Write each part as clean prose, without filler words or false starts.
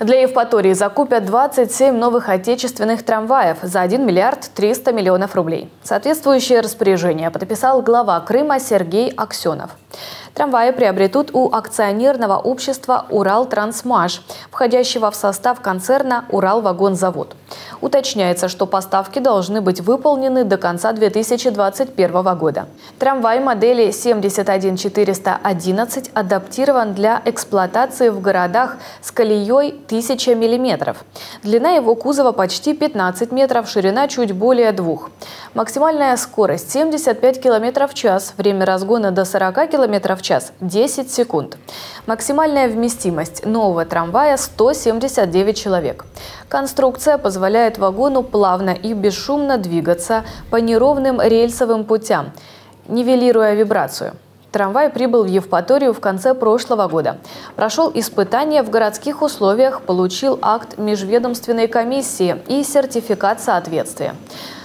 Для Евпатории закупят 27 новых отечественных трамваев за 1 миллиард 300 миллионов рублей. Соответствующее распоряжение подписал глава Крыма Сергей Аксёнов. Трамваи приобретут у акционерного общества «Уралтрансмаш», входящего в состав концерна «Уралвагонзавод». Уточняется, что поставки должны быть выполнены до конца 2021 года. Трамвай модели 71411 адаптирован для эксплуатации в городах с колеей 1000 мм. Длина его кузова почти 15 метров, ширина чуть более 2. Максимальная скорость 75 км в час, время разгона до 40 км в час 10 секунд. Максимальная вместимость нового трамвая 179 человек. Конструкция позволяет вагону плавно и бесшумно двигаться по неровным рельсовым путям, нивелируя вибрацию. Трамвай прибыл в Евпаторию в конце прошлого года. Прошел испытания в городских условиях, получил акт межведомственной комиссии и сертификат соответствия.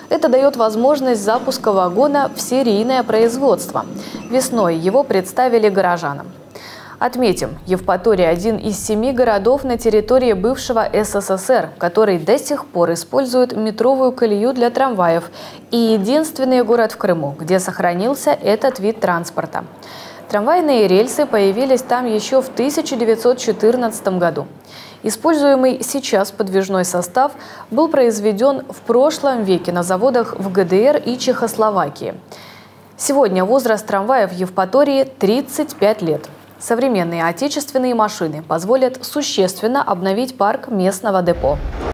Это дает возможность запуска вагона в серийное производство. Весной его представили горожанам. Отметим, Евпатория – один из 7 городов на территории бывшего СССР, который до сих пор использует метровую колею для трамваев, и единственный город в Крыму, где сохранился этот вид транспорта. Трамвайные рельсы появились там еще в 1914 году. Используемый сейчас подвижной состав был произведен в прошлом веке на заводах в ГДР и Чехословакии. Сегодня возраст трамваев в Евпатории 35 лет. Современные отечественные машины позволят существенно обновить парк местного депо.